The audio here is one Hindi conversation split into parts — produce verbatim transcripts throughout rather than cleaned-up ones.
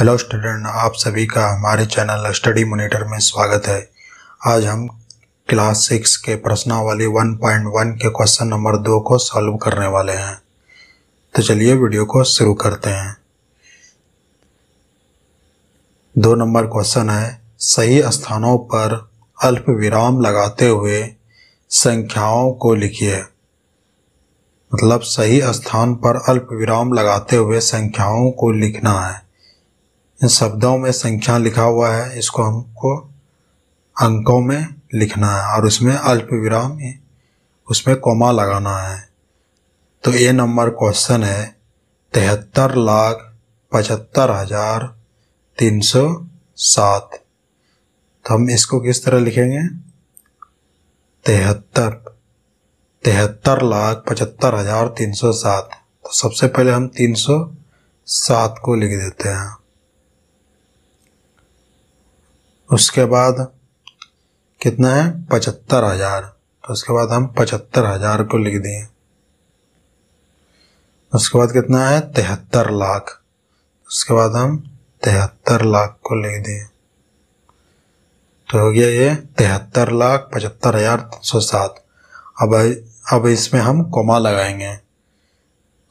हेलो स्टूडेंट, आप सभी का हमारे चैनल स्टडी मॉनिटर में स्वागत है। आज हम क्लास सिक्स के प्रश्नावली वन पॉइंट वन के क्वेश्चन नंबर दो को सॉल्व करने वाले हैं। तो चलिए वीडियो को शुरू करते हैं। दो नंबर क्वेश्चन है, सही स्थानों पर अल्प विराम लगाते हुए संख्याओं को लिखिए। मतलब सही स्थान पर अल्प विराम लगाते हुए संख्याओं को लिखना है। इन शब्दों में संख्या लिखा हुआ है, इसको हमको अंकों में लिखना है और उसमें अल्प विराम उसमें कोमा लगाना है। तो ये नंबर क्वेश्चन है तिहत्तर लाख पचहत्तर हजार तीन सौ सात। तो हम इसको किस तरह लिखेंगे? तिहत्तर तिहत्तर लाख पचहत्तर हजार तीन सौ सात। तो सबसे पहले हम तीन सौ सात को लिख देते हैं। उसके बाद कितना है? पचहत्तर हजार। तो उसके बाद हम पचहत्तर हजार को लिख दिए। उसके बाद कितना है? तिहत्तर लाख। उसके बाद हम तिहत्तर लाख को लिख दिए। तो हो गया ये तिहत्तर लाख पचहत्तर हजार तीन सौ सात। अब अब इसमें हम कोमा लगाएंगे।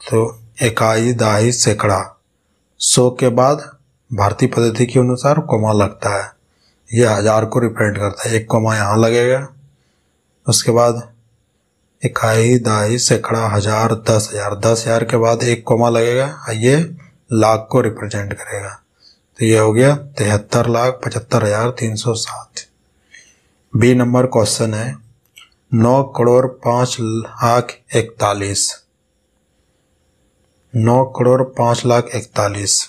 तो इकाई, दहाई, सैकड़ा, सौ के बाद भारतीय पद्धति के अनुसार कोमा लगता है। ये हजार को रिप्रेजेंट करता है। एक कोमा यहाँ लगेगा। उसके बाद इकाई, दहाई, सैकड़ा, हजार, दस हजार। दस हजार के बाद एक कोमा लगेगा और ये लाख को रिप्रेजेंट करेगा। तो ये हो गया तिहत्तर लाख पचहत्तर हजार तीन सौ सात। बी नंबर क्वेश्चन है नौ करोड़ पाँच लाख इकतालीस। नौ करोड़ पाँच लाख इकतालीस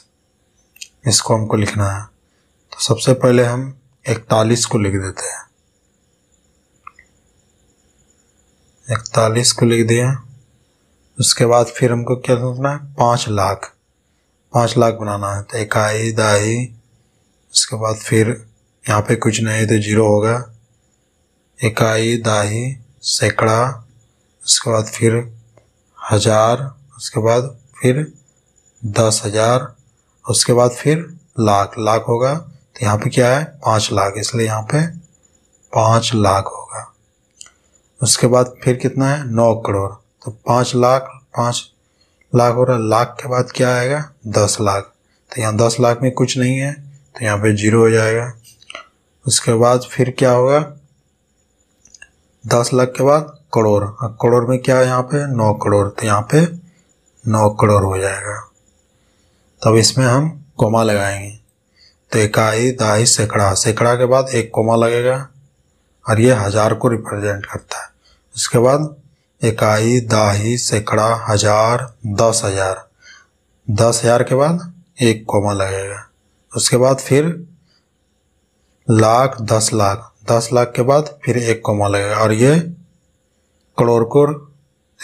इसको हमको लिखना है। तो सबसे पहले हम इकतालीस को लिख देते हैं। इकतालीस को लिख दिया। उसके बाद फिर हमको क्या करना है? पाँच लाख पाँच लाख बनाना है। तो इकाई, दहाई, उसके बाद फिर यहाँ पे कुछ नहीं तो जीरो होगा। इकाई, दहाई, सैकड़ा, उसके बाद फिर हजार, उसके बाद फिर दस हजार, उसके बाद फिर लाख लाख होगा। तो यहाँ पे क्या है? पाँच लाख, इसलिए यहाँ पे पाँच लाख होगा। उसके बाद फिर कितना है? नौ करोड़। तो पाँच लाख पाँच लाख हो रहा। लाख के बाद क्या आएगा? दस लाख। तो यहाँ दस लाख में कुछ नहीं है, तो यहाँ पे जीरो हो जाएगा। उसके बाद फिर क्या होगा? दस लाख के बाद करोड़। करोड़ में क्या है? यहाँ पे नौ करोड़। तो यहाँ पे नौ करोड़ हो जाएगा। तब इसमें हम कोमा लगाएंगे। तो इकाई, दहाई, सैकड़ा, सैकड़ा के बाद एक कोमा लगेगा और ये हजार को रिप्रेजेंट करता है। उसके बाद इकाई, दहाई, सैकड़ा, हजार, दस हजार। दस हजार के बाद एक कोमा लगेगा। उसके बाद फिर लाख, दस लाख। दस लाख के बाद फिर एक कोमा लगेगा और ये करोड़ को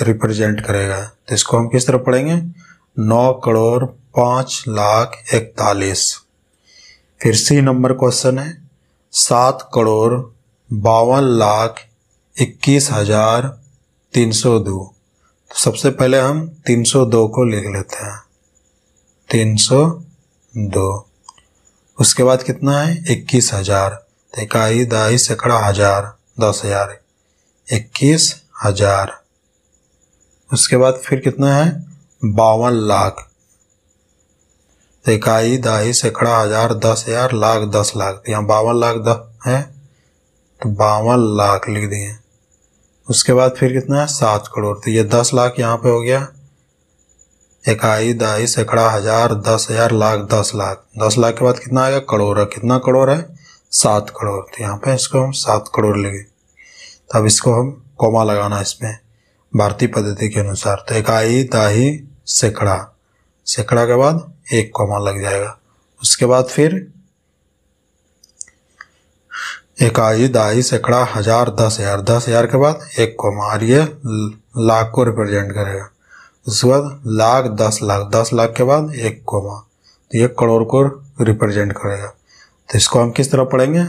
रिप्रेजेंट करेगा। तो इसको हम किस तरह पढ़ेंगे? नौ करोड़ पाँच लाख इकतालीस। फिर सी नंबर क्वेश्चन है सात करोड़ बावन लाख इक्कीस हजार तीन सौ दो। तो सबसे पहले हम तीन सौ दो को लिख लेते हैं। तीन सौ दो। उसके बाद कितना है? इक्कीस हजार। तो इकाई, दहाई, सैकड़ा, हजार, दस हजार, इक्कीस हजार। उसके बाद फिर कितना है? बावन लाख। इकाई, दहाई, सैकड़ा, हजार, दस हजार, लाख, दस लाख। यहाँ बावन लाख दस है, तो बावन लाख लिख दिए। उसके बाद फिर कितना है? सात करोड़। तो ये दस लाख यहाँ पे हो गया। इकाई, दहाई, सैकड़ा, हजार, दस हजार, लाख, दस लाख। दस लाख के बाद कितना आएगा? करोड़ है। कितना करोड़ है? सात करोड़। तो यहाँ पे इसको हम सात करोड़ लेंगे। तब इसको हम कोमा लगाना इसमें भारतीय पद्धति के अनुसार। तो इकाई, दहाई, सैकड़ा, सैकड़ा के बाद एक कोमा लग जाएगा। उसके बाद फिर इकाई, दहाई, सैकड़ा, हजार, दस हजार। दस हजार के बाद एक कोमा और ये लाख को रिप्रेजेंट करेगा। उसके बाद लाख, दस लाख। दस लाख के बाद एक कोमा, तो ये करोड़ को रिप्रेजेंट करेगा। तो इसको हम किस तरह पढ़ेंगे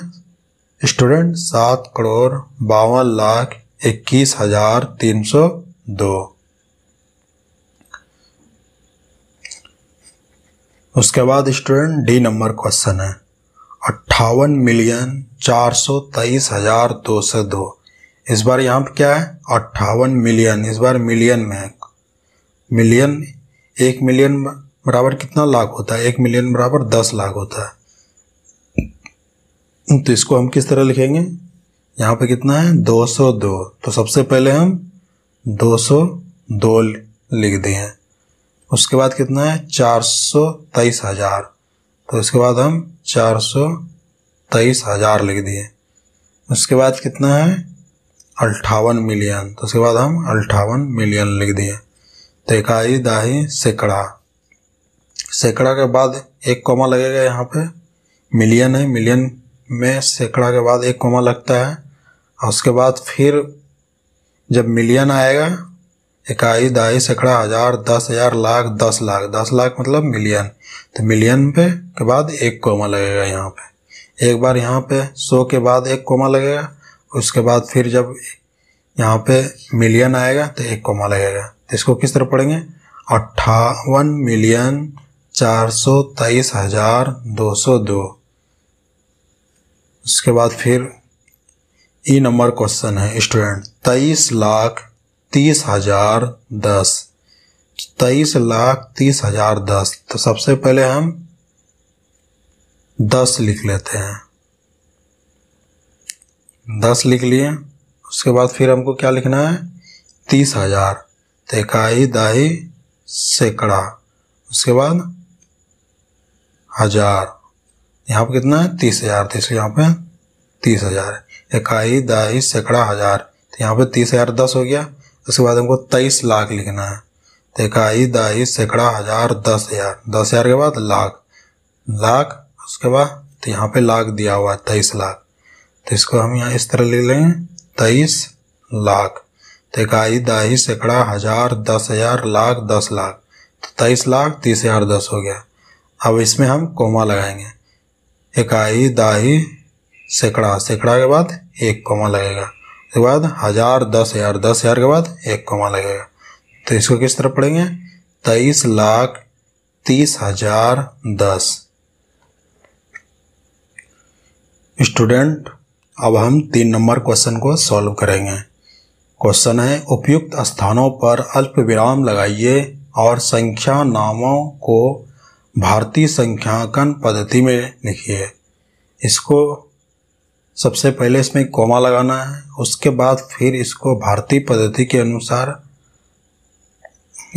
स्टूडेंट? सात करोड़ बावन लाख इक्कीस हजार तीन सौ दो। उसके बाद स्टूडेंट डी नंबर क्वेश्चन है अट्ठावन मिलियन चार सौ तेईस हजार दो सौ दो। इस बार यहाँ पे क्या है अट्ठावन मिलियन, इस बार मिलियन में मिलियन, एक मिलियन बराबर कितना लाख होता है, एक मिलियन बराबर दस लाख होता है। तो इसको हम किस तरह लिखेंगे, यहाँ पे कितना है दो सौ दो, तो सबसे पहले हम दो सौ दो लिख दिए हैं। उसके बाद कितना है चार सौ तेईस हजार, तो इसके बाद हम चार सौ तेईस हजार लिख दिए। उसके बाद कितना है अट्ठावन मिलियन, तो उसके बाद हम अट्ठावन मिलियन लिख दिए। तो इकाई दाही सैकड़ा, सैकड़ा के बाद एक कोमा लगेगा, यहाँ पे मिलियन है, मिलियन में सैकड़ा के बाद एक कोमा लगता है और उसके बाद फिर जब मिलियन आएगा इकाई दाई सैकड़ा हजार दस हजार लाख दस लाख दस लाख मतलब मिलियन, तो मिलियन पे के बाद एक कोमा लगेगा। यहाँ पे एक बार यहाँ पे सौ के बाद एक कोमा लगेगा, उसके बाद फिर जब यहाँ पे मिलियन आएगा तो एक कोमा लगेगा। तो इसको किस तरह पढ़ेंगे अट्ठावन मिलियन चार सौ तेईस हजार दो सौ दो। उसके बाद फिर ई नंबर क्वेश्चन है स्टूडेंट तेईस लाख तीस हजार दस, तेईस लाख तीस हजार दस, तो सबसे पहले हम दस लिख लेते हैं, दस लिख लिए। उसके बाद फिर हमको क्या लिखना है तीस हजार, तो इकाई दाई सैकड़ा, उसके बाद हजार, यहाँ पे कितना है तीस हजार, तो इसलिए यहाँ पे तीस हजार, इकाई दाई सैकड़ा हजार, तो यहाँ पे तीस हजार दस हो गया। उसके बाद हमको तेईस लाख लिखना है, तो इकाई दाई सैकड़ा हजार दस हजार, दस हजार के बाद लाख लाख, उसके बाद तो यहाँ पे लाख दिया हुआ है तेईस लाख, तो इसको हम यहाँ इस तरह लिख लेंगे तेईस लाख, तो इकाई दाई सैकड़ा हजार दस हजार लाख दस लाख, तो तेईस लाख तीस हजार दस हो गया। अब इसमें हम कोमा लगाएंगे, इकाई दाई सैकड़ा, सैकड़ा के बाद एक कोमा लगेगा, उसके बाद हजार दस हजार दस हजार के बाद एक कोमा लगेगा। तो इसको किस तरह पढ़ेंगे तेईस लाख तीस हजार दस। स्टूडेंट अब हम तीन नंबर क्वेश्चन को सॉल्व करेंगे। क्वेश्चन है उपयुक्त स्थानों पर अल्प विराम लगाइए और संख्या नामों को भारतीय संख्यांकन पद्धति में लिखिए। इसको सबसे पहले इसमें कोमा लगाना है, उसके बाद फिर इसको भारतीय पद्धति के अनुसार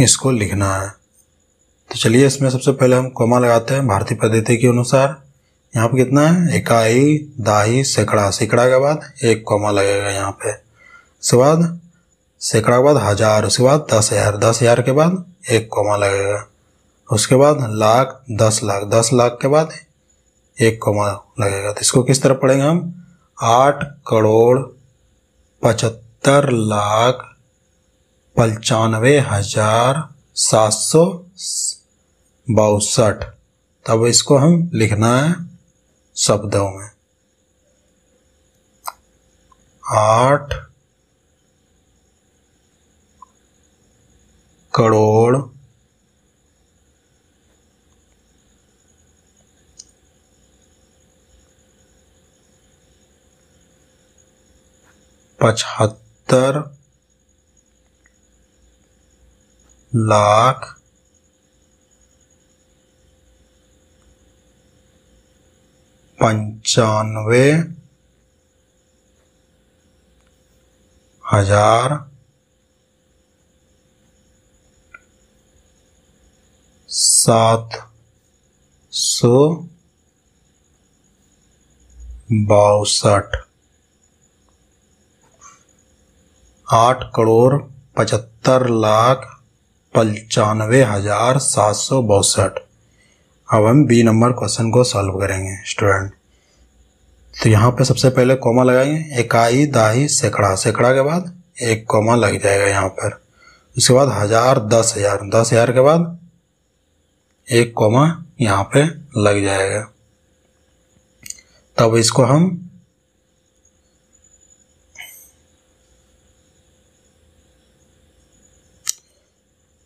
इसको लिखना है। तो चलिए इसमें सबसे पहले हम कोमा लगाते हैं भारतीय पद्धति के अनुसार। यहाँ पे कितना है इकाई दाई सैकड़ा, सैकड़ा के बाद एक कोमा लगेगा यहाँ पे, उसके बाद सैकड़ा के बाद हजार, उसके बाद दस हजार, दस हजार के बाद एक कोमा लगेगा, उसके बाद लाख दस लाख, दस लाख के बाद एक कोमा लगेगा। तो इसको किस तरह पढ़ेंगे हम आठ करोड़ पचहत्तर लाख पंचानवे हजार सात सौ बासठ। तब इसको हम लिखना है शब्दों में आठ करोड़ पचहत्तर लाख पंचानवे हजार सात सौ बासठ। आठ करोड़ पचहत्तर लाख पंचानवे हजार सात सौ बासठ। अब हम बी नंबर क्वेश्चन को सॉल्व करेंगे स्टूडेंट। तो यहाँ पे सबसे पहले कोमा लगाएंगे इकाई दाई सैकड़ा, सैकड़ा के बाद एक कोमा लग जाएगा यहाँ पर, उसके बाद हजार दस हजार, दस हजार के बाद एक कोमा यहाँ पे लग जाएगा। तब इसको हम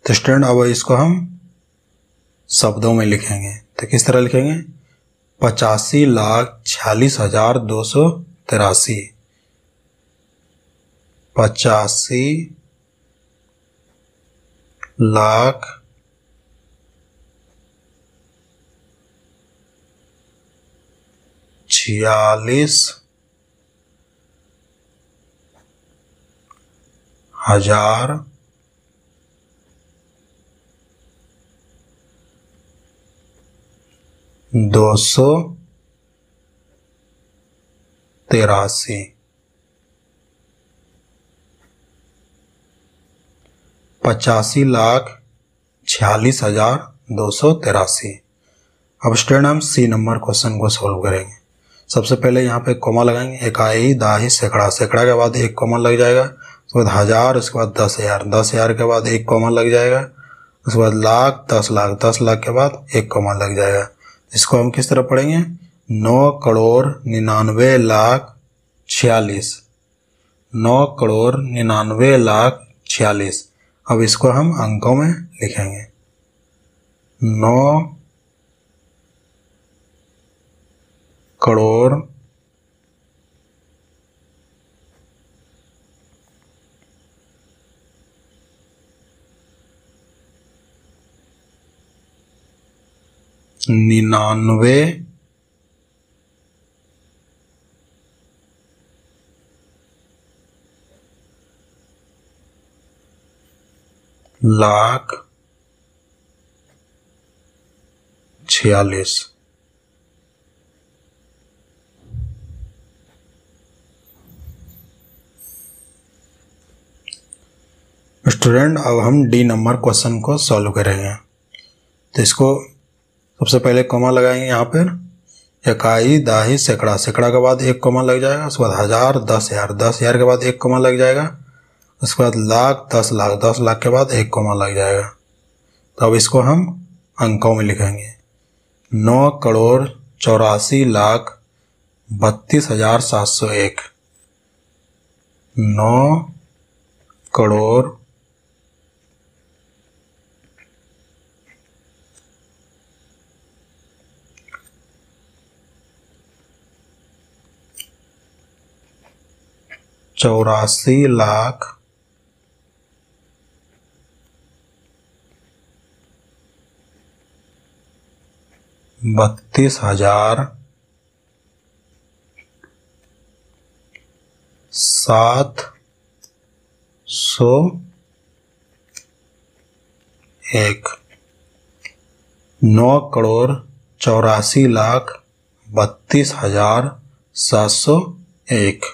तो स्टूडेंट अब इसको हम शब्दों में लिखेंगे। तो किस तरह लिखेंगे? पचासी लाख छियालीस हजार दो सौ तिरासी, पचासी लाख छियालीस हजार दो सौ तिरासी। पचासी लाख छियालीस हजार दो सौ तिरासी। अब स्टूडेंट हम सी नंबर क्वेश्चन को सॉल्व करेंगे। सबसे पहले यहाँ पे कोमा लगाएंगे, इकाई दाही सैकड़ा, सैकड़ा के बाद एक कोमा लग जाएगा, उसके बाद हजार, उसके बाद दस हजार, दस हजार के बाद एक कोमा लग जाएगा, उसके बाद लाख, दस लाख, दस लाख के बाद एक कोमा लग जाएगा। इसको हम किस तरह पढ़ेंगे? नौ करोड़ निन्यानवे लाख छियालीस, नौ करोड़ निन्यानवे लाख छियालीस। अब इसको हम अंकों में लिखेंगे, नौ करोड़ निन्यानवे लाख छियालीस। स्टूडेंट अब हम डी नंबर क्वेश्चन को सॉल्व करेंगे। तो इसको सबसे पहले कोमा लगाएंगे, यहाँ पर इकाई दाही सैकड़ा, सैकड़ा के बाद एक कोमा लग जाएगा, उसके बाद हजार, दस हजार, दस हजार के बाद एक कोमा लग जाएगा, उसके बाद लाख, दस लाख, दस लाख के बाद एक कोमा लग जाएगा। तो अब इसको हम अंकों में लिखेंगे, नौ करोड़ चौरासी लाख बत्तीस हजार सात सौ एक, नौ करोड़ चौरासी लाख बत्तीस हजार सात सौ एक, नौ करोड़ चौरासी लाख बत्तीस हजार सात सौ एक।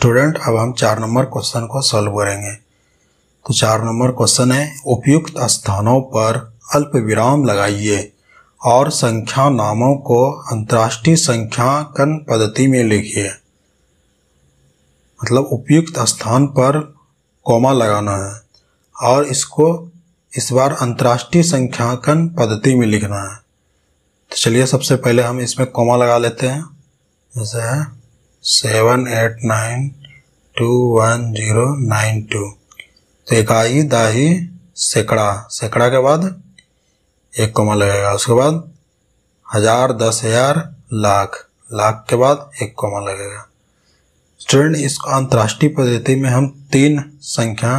स्टूडेंट अब हम चार नंबर क्वेश्चन को सॉल्व करेंगे। तो चार नंबर क्वेश्चन है, उपयुक्त स्थानों पर अल्प विराम लगाइए और संख्या नामों को अंतर्राष्ट्रीय संख्याकन पद्धति में लिखिए। मतलब उपयुक्त स्थान पर कोमा लगाना है और इसको इस बार अंतर्राष्ट्रीय संख्याकन पद्धति में लिखना है। तो चलिए सबसे पहले हम इसमें कोमा लगा लेते हैं, जैसे है seven eight nine two one zero nine two. तो इकाई दाही सैकड़ा, सैकड़ा के बाद एक कोमा लगेगा, उसके बाद हजार, दस हजार, लाख, लाख के बाद एक कोमा लगेगा। स्टूडेंट इसको अंतर्राष्ट्रीय पद्धति में हम तीन संख्या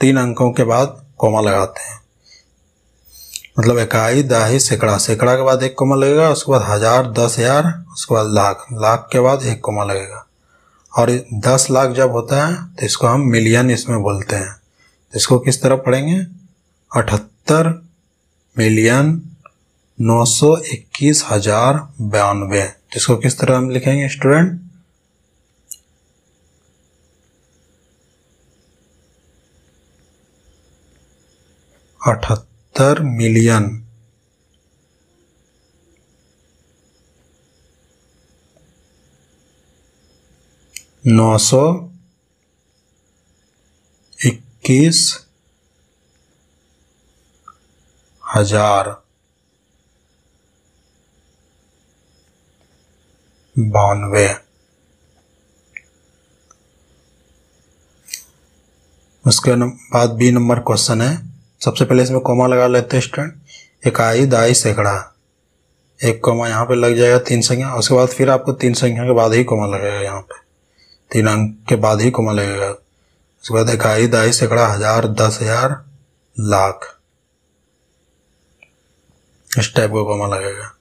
तीन अंकों के बाद कोमा लगाते हैं। मतलब इकाई दाही सैकड़ा, सैकड़ा के बाद एक कोमा लगेगा, उसके बाद हजार, दस हजार, उसके बाद लाख, लाख के बाद एक कोमा लगेगा। और दस लाख जब होता है तो इसको हम मिलियन इसमें बोलते हैं। इसको किस तरह पढ़ेंगे? अठहत्तर मिलियन नौ सौ इक्कीस हजार बयानवे। इसको किस तरह हम लिखेंगे स्टूडेंट? अठहत्तर मिलियन नौ सौ इक्कीस हजार बानवे। उसके बाद बी नंबर क्वेश्चन है। सबसे पहले इसमें कोमा लगा लेते हैं स्टूडेंट। इकाई दाई सैकड़ा, एक कोमा यहाँ पे लग जाएगा तीन संख्या, उसके बाद फिर आपको तीन संख्या के बाद ही कोमा लगेगा, यहाँ पे तीन अंक के बाद ही कोमा लगेगा। उसके बाद इकाई दाई सैकड़ा हजार दस हजार लाख, इस टाइप का कोमा लगेगा।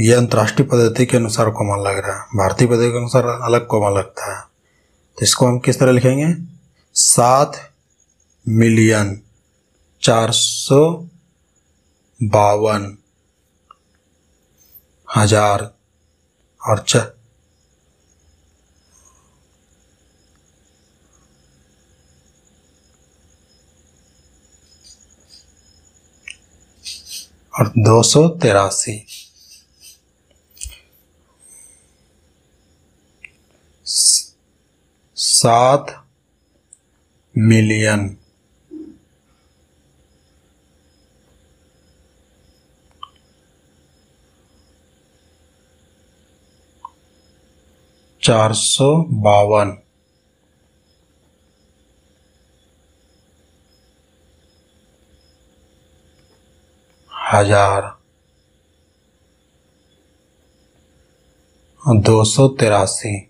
यह अंतर्राष्ट्रीय पद्धति के अनुसार कोमा लग रहा है, भारतीय पद्धति के अनुसार अलग कोमा लगता है। तो इसको हम किस तरह लिखेंगे, सात मिलियन चार सौ बावन हजार और छ और दो सौ तेरासी सात मिलियन चार सौ बावन हजार दो सौ तिरासी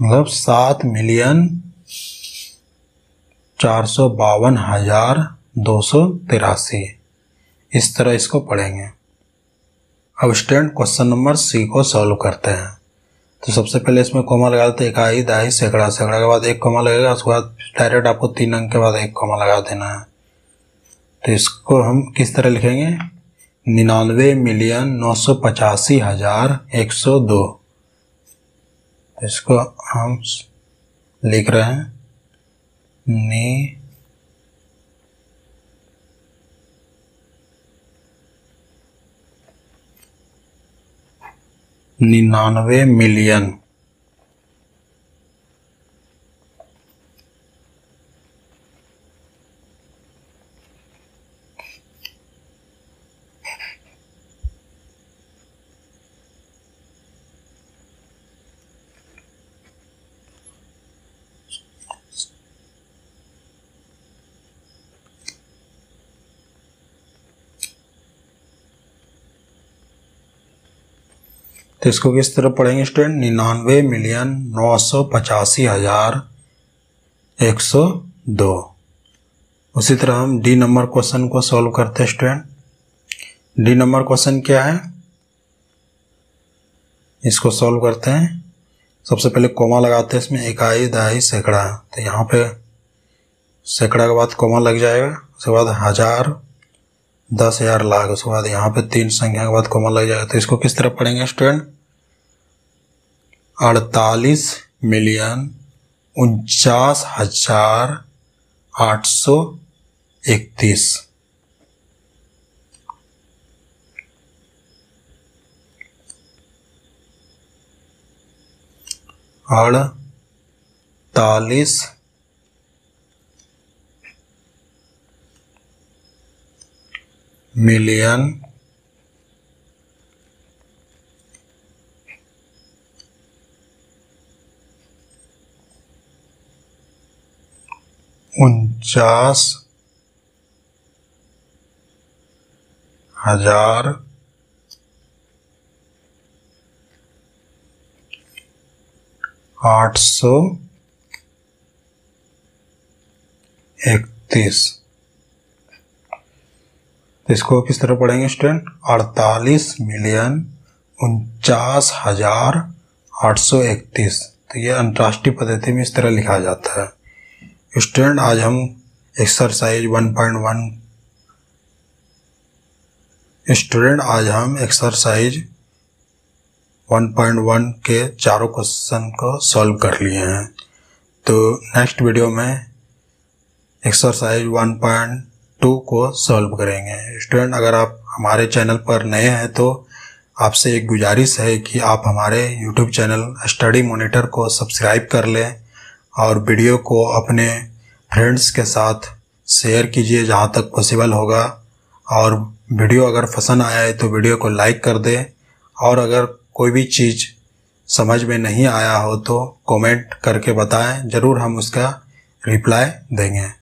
मतलब सात मिलियन चार सौ बावन हजार दो सौ तिरासी। इस तरह इसको पढ़ेंगे। अब स्टूडेंट क्वेश्चन नंबर सी को सॉल्व करते हैं। तो सबसे पहले इसमें कोमा लगा देते हैं, इकाई दाई सैकड़ा, सैकड़ा के बाद एक कोमा लगेगा, उसके बाद डायरेक्ट आपको तीन अंक के बाद एक कोमा लगा देना है। तो इसको हम किस तरह लिखेंगे, निन्यानवे मिलियन नौ सौ पचासी हजार एक सौ दो। इसको हम लिख रहे हैं नी निन्यानवे मिलियन तो इसको किस तरह पढ़ेंगे स्टूडेंट, निन्यानवे मिलियन नौ सौ पचासी हजार एक सौ दो। उसी तरह हम डी नंबर क्वेश्चन को सॉल्व करते हैं स्टूडेंट। डी नंबर क्वेश्चन क्या है, इसको सॉल्व करते हैं। सबसे पहले कोमा लगाते हैं, इसमें इकाई दाई सैकड़ा, तो यहाँ पे सैकड़ा के बाद कोमा लग जाएगा, उसके बाद हजार दस हजार लाख, उसके बाद यहाँ पे तीन संख्या के बाद कोमा लग जाएगा। तो इसको किस तरह पढ़ेंगे स्टूडेंट, अड़तालीस मिलियन उनचास हजार आठ सौ इकतीस। अड़तालीस मिलियन उनचास हजार आठ सौ इकतीस। इसको किस तरह पढ़ेंगे स्टूडेंट, अड़तालीस मिलियन उनचास हजार आठ सौ इकतीस। तो ये अंतर्राष्ट्रीय पद्धति में इस तरह लिखा जाता है। स्टूडेंट आज हम exercise one point one student आज हम एक्सरसाइज वन पॉइंट वन के चारों क्वेश्चन को सॉल्व कर लिए हैं। तो नेक्स्ट वीडियो में एक्सरसाइज वन पॉइंट टू को सॉल्व करेंगे। स्टूडेंट अगर आप हमारे चैनल पर नए हैं तो आपसे एक गुजारिश है कि आप हमारे यूट्यूब चैनल स्टडी मॉनिटर को सब्सक्राइब कर लें और वीडियो को अपने फ्रेंड्स के साथ शेयर कीजिए जहां तक पॉसिबल होगा। और वीडियो अगर पसंद आया है तो वीडियो को लाइक कर दें, और अगर कोई भी चीज़ समझ में नहीं आया हो तो कमेंट करके बताएं, ज़रूर हम उसका रिप्लाई देंगे।